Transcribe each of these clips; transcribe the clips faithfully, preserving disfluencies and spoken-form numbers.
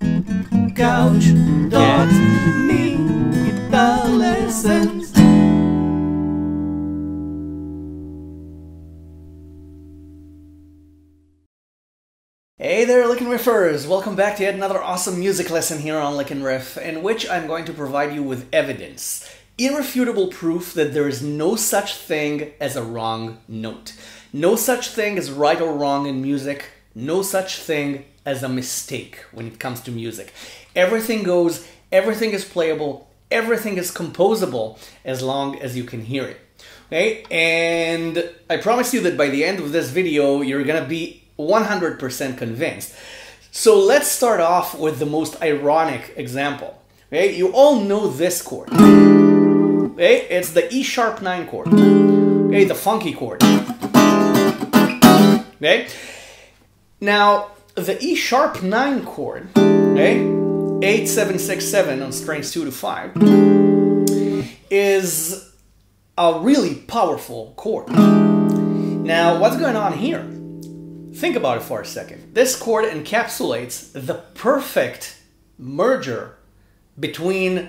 Couch dot me adolescence. Hey there, LickNRiffers! Welcome back to yet another awesome music lesson here on LickNRiff, in which I'm going to provide you with evidence. Irrefutable proof that there is no such thing as a wrong note. No such thing as right or wrong in music. No such thing as a mistake when it comes to music. Everything goes, everything is playable, everything is composable as long as you can hear it. Okay, and I promise you that by the end of this video, you're gonna be one hundred percent convinced. So let's start off with the most ironic example. Okay, you all know this chord. Okay, it's the E sharp nine chord. Okay, the funky chord. Okay, now the E sharp nine chord, okay, eight seven six seven on strings two to five, is a really powerful chord. Now, what's going on here? Think about it for a second. This chord encapsulates the perfect merger between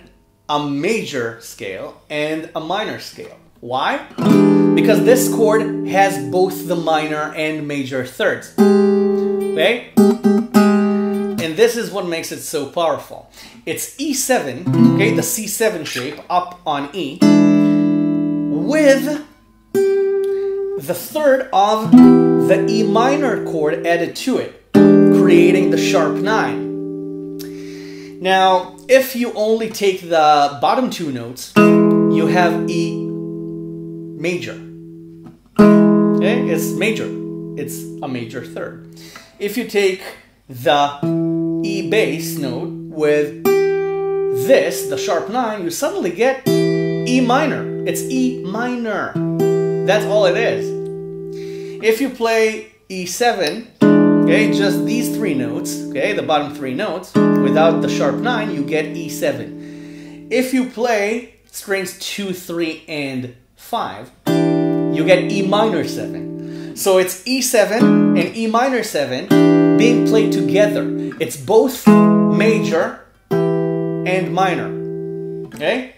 a major scale and a minor scale. Why? Because this chord has both the minor and major thirds. Okay? And this is what makes it so powerful. It's E seven, okay, the C seven shape up on E, with the third of the E minor chord added to it, creating the sharp nine. Now, if you only take the bottom two notes, you have E major. Okay? It's major. It's a major third. If you take the E bass note with this, the sharp nine, you suddenly get E minor. It's E minor. That's all it is. If you play E seven, okay, just these three notes, okay, the bottom three notes, without the sharp nine, you get E seven. If you play strings two, three, and five, you get E minor seven. So it's E seven and E minor seven being played together. It's both major and minor, okay?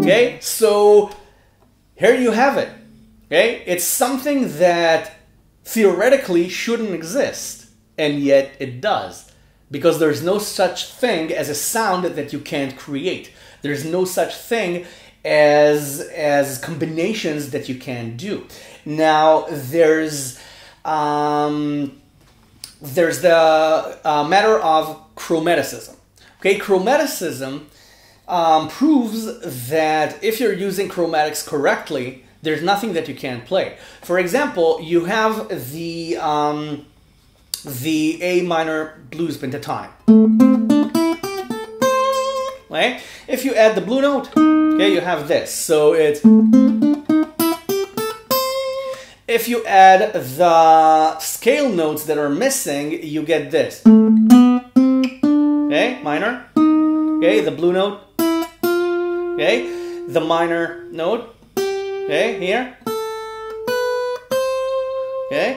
Okay, so here you have it, okay? It's something that theoretically shouldn't exist, and yet it does, because there's no such thing as a sound that you can't create. There's no such thing as, as combinations that you can do. Now, there's, um, there's the uh, matter of chromaticism. Okay, chromaticism um, proves that if you're using chromatics correctly, there's nothing that you can't play. For example, you have the, um, the A minor blues pentatonic. Right? If you add the blue note, okay, you have this. So it's... If you add the scale notes that are missing, you get this. Okay, minor. Okay, the blue note. Okay, the minor note. Okay, here. Okay.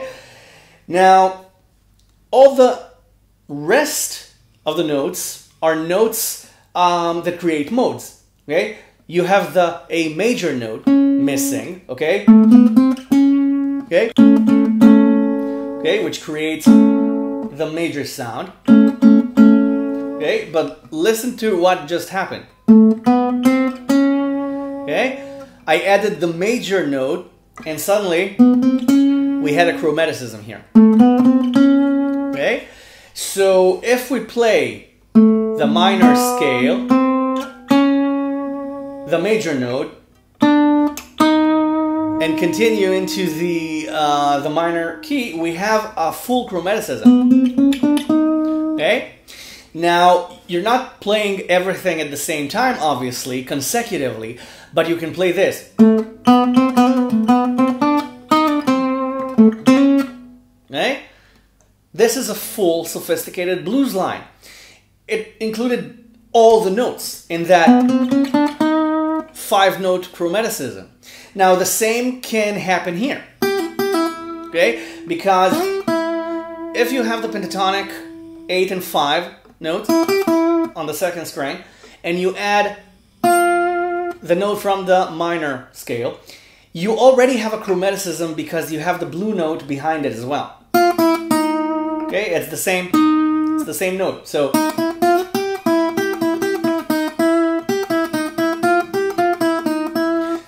Now, all the rest of the notes are notes Um, that create modes, okay? You have the A major note missing, okay? Okay? Okay, which creates the major sound. Okay, but listen to what just happened. Okay? I added the major note and suddenly we had a chromaticism here. Okay? So if we play the minor scale, the major note, and continue into the, uh, the minor key, we have a full chromaticism, okay? Now, you're not playing everything at the same time, obviously, consecutively, but you can play this, okay? This is a full, sophisticated blues line. It included all the notes in that five-note chromaticism. Now, the same can happen here. okay? Because if you have the pentatonic eight and five notes on the second string, and you add the note from the minor scale, you already have a chromaticism because you have the blue note behind it as well. Okay, it's the same, it's the same note. So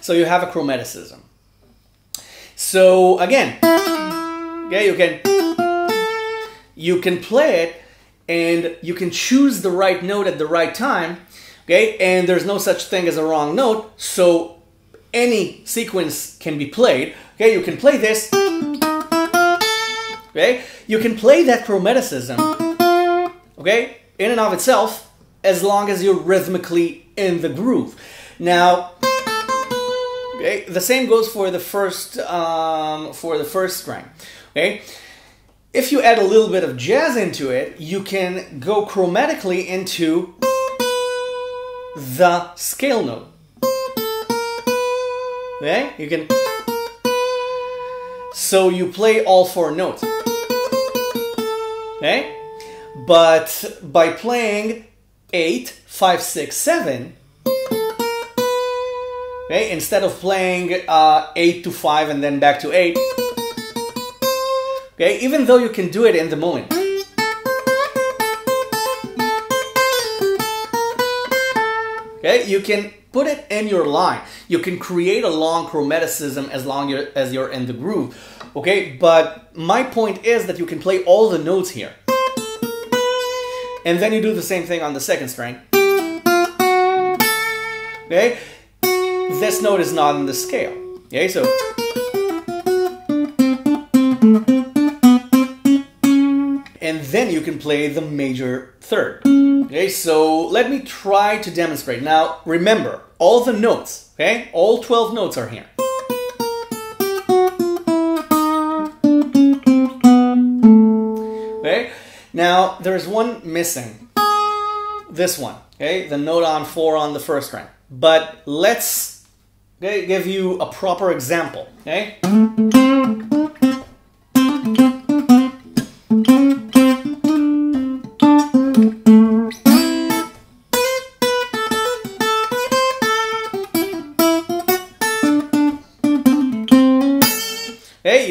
So you have a chromaticism. So again, okay, you can you can play it and you can choose the right note at the right time, okay? And there's no such thing as a wrong note, so any sequence can be played, okay? You can play this, okay? You can play that chromaticism, okay? In and of itself, as long as you're rhythmically in the groove. Now, okay, the same goes for the first um, for the first string, okay? If you add a little bit of jazz into it, you can go chromatically into the scale note. Okay? You can... So you play all four notes. Okay? But by playing eight, five, six, seven, okay, instead of playing uh, eight to five and then back to eight, okay, even though you can do it in the moment. Okay, you can put it in your line. You can create a long chromaticism as long you're, as you're in the groove. Okay, but my point is that you can play all the notes here. And then you do the same thing on the second string. Okay, this note is not in the scale. Okay, so... and then you can play the major third. Okay, so let me try to demonstrate. Now, remember, all the notes, okay? All twelve notes are here. Okay, now there's one missing. This one, okay? The note on four on the first string. But let's okay, give you a proper example, okay?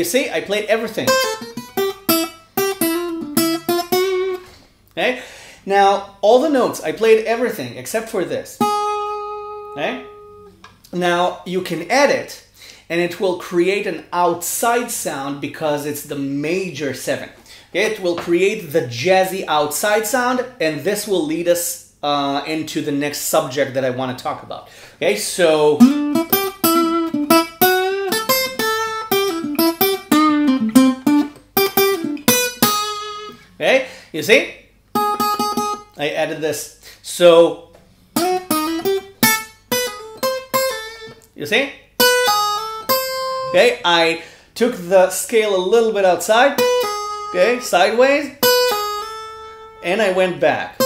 You see, I played everything. Okay? Now, all the notes, I played everything except for this. Okay? Now, you can add it, and it will create an outside sound because it's the major seven. Okay? It will create the jazzy outside sound, and this will lead us uh, into the next subject that I want to talk about. Okay? So... okay, you see? I added this. So, you see? Okay, I took the scale a little bit outside, okay, sideways, and I went back.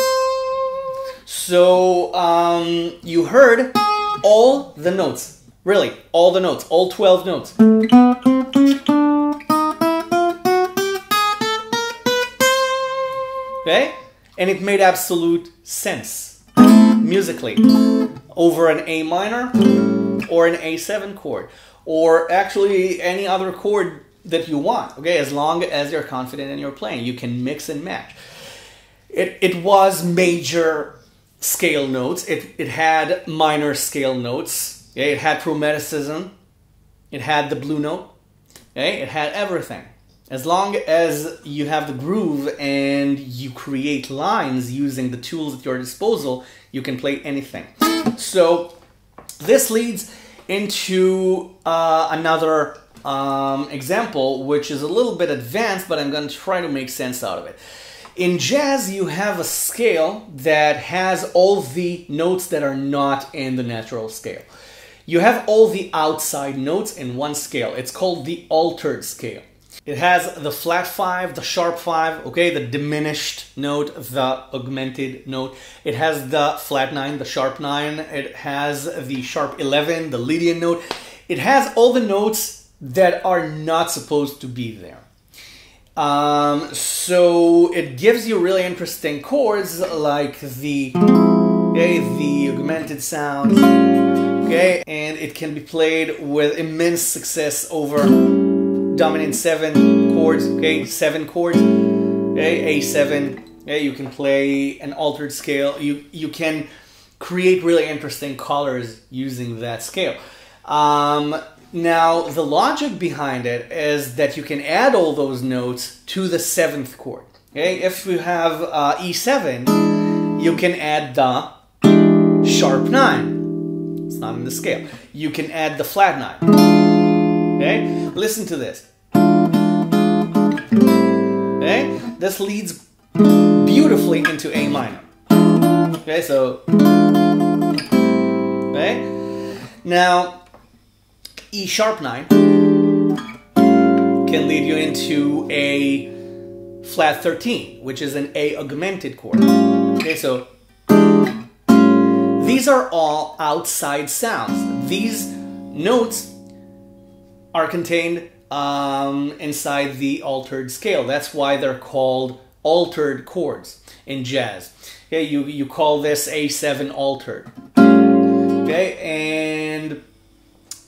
So, um, you heard all the notes, really, all the notes, all twelve notes. Okay? And it made absolute sense musically over an A minor or an A seven chord or actually any other chord that you want, okay? As long as you're confident in your playing, you can mix and match. It, it was major scale notes. It, it had minor scale notes. Okay? It had chromaticism. It had the blue note. Okay? It had everything. As long as you have the groove and you create lines using the tools at your disposal, you can play anything. So this leads into uh, another um, example, which is a little bit advanced, but I'm going to try to make sense out of it. In jazz, you have a scale that has all the notes that are not in the natural scale. You have all the outside notes in one scale. It's called the altered scale. It has the flat five, the sharp five, okay, the diminished note, the augmented note. It has the flat nine, the sharp nine. It has the sharp eleven, the Lydian note. It has all the notes that are not supposed to be there. Um, so it gives you really interesting chords like the, okay, the augmented sounds, okay, and it can be played with immense success over dominant seven chords, okay, seven chords, okay, A seven, okay, you can play an altered scale, you, you can create really interesting colors using that scale. Um, Now, the logic behind it is that you can add all those notes to the seventh chord. Okay? If you have uh, E seven, you can add the sharp nine. It's not in the scale. You can add the flat nine. Okay? Listen to this. Okay? This leads beautifully into A minor. Okay, so... Okay? Now... E sharp nine can lead you into a flat thirteen, which is an A augmented chord. Okay, so these are all outside sounds. These notes are contained um, inside the altered scale. That's why they're called altered chords in jazz. Okay, you, you call this A seven altered. Okay, and...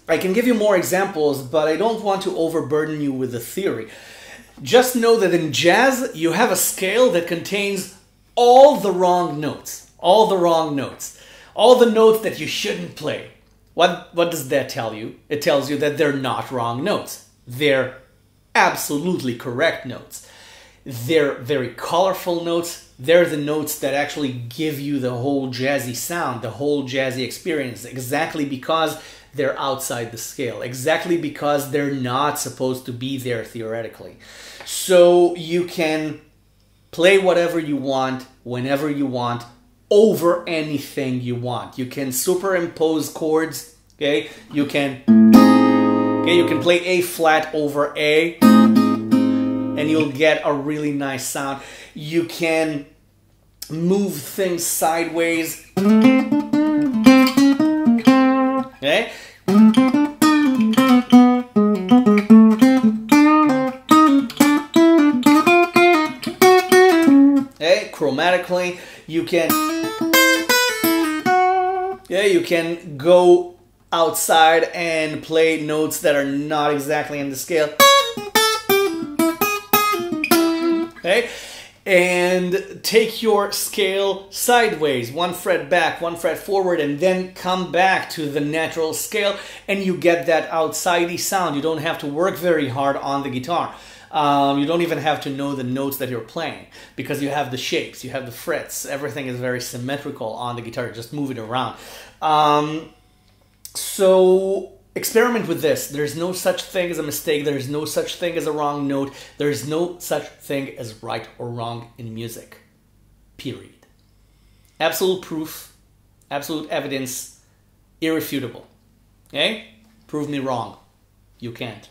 I can give you more examples, but I don't want to overburden you with the theory. Just know that in jazz, you have a scale that contains all the wrong notes. All the wrong notes. All the notes that you shouldn't play. What, what does that tell you? It tells you that they're not wrong notes. They're absolutely correct notes. They're very colorful notes. They're the notes that actually give you the whole jazzy sound, the whole jazzy experience, exactly because they're outside the scale, exactly because they're not supposed to be there theoretically. So you can play whatever you want, whenever you want, over anything you want. You can superimpose chords, okay? You can, okay, you can play A flat over A, and you'll get a really nice sound. You can move things sideways, okay? Okay, chromatically, you can, yeah, you can go outside and play notes that are not exactly in the scale. Okay? And take your scale sideways, one fret back, one fret forward, and then come back to the natural scale, and you get that outsidey sound. You don't have to work very hard on the guitar. Um, you don't even have to know the notes that you're playing, because you have the shapes, you have the frets, everything is very symmetrical on the guitar, just move it around. Um, so... Experiment with this. There's no such thing as a mistake. There's no such thing as a wrong note. There's no such thing as right or wrong in music. Period. Absolute proof, absolute evidence, irrefutable. Okay? Prove me wrong. You can't.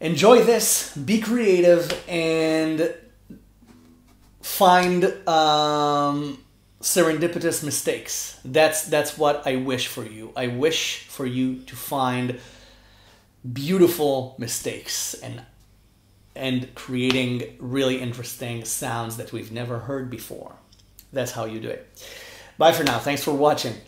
Enjoy this, be creative, and find um, serendipitous mistakes. That's that's what I wish for you. I wish for you to find beautiful mistakes and and creating really interesting sounds that we've never heard before. That's how you do it. Bye for now. Thanks for watching.